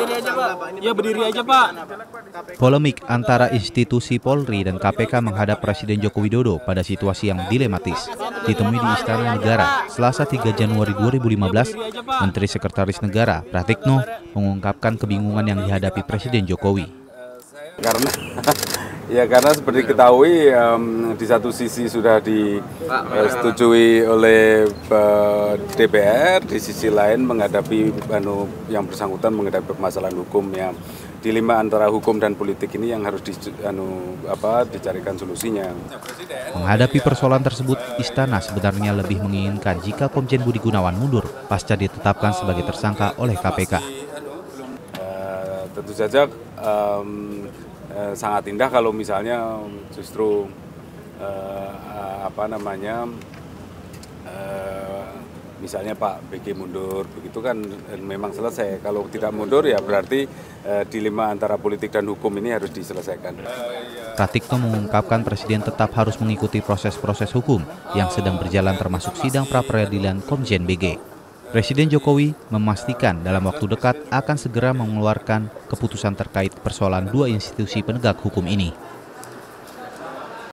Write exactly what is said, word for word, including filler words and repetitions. berdiri aja, Pak. Ya, berdiri aja, Pak. Polemik antara institusi Polri dan K P K menghadap Presiden Joko Widodo pada situasi yang dilematis. Ditemui di Istana Negara, Selasa tiga Januari dua ribu lima belas, Menteri Sekretaris Negara Pratikno mengungkapkan kebingungan yang dihadapi Presiden Jokowi. Karena ya karena seperti diketahui um, di satu sisi sudah disetujui uh, oleh uh, D P R, di sisi lain menghadapi anu yang bersangkutan menghadapi permasalahan hukum yang dilema antara hukum dan politik ini yang harus di, anu apa dicarikan solusinya. Menghadapi persoalan tersebut, Istana sebenarnya lebih menginginkan jika Komjen Budi Gunawan mundur pasca ditetapkan sebagai tersangka oleh K P K. Uh, tentu saja. Um, sangat indah kalau misalnya justru eh, apa namanya eh, misalnya Pak B G mundur, begitu kan memang selesai. Kalau tidak mundur ya berarti eh, dilema antara politik dan hukum ini harus diselesaikan. Pratikno mengungkapkan Presiden tetap harus mengikuti proses-proses hukum yang sedang berjalan, termasuk sidang pra peradilan Komjen B G. Presiden Jokowi memastikan dalam waktu dekat akan segera mengeluarkan keputusan terkait persoalan dua institusi penegak hukum ini.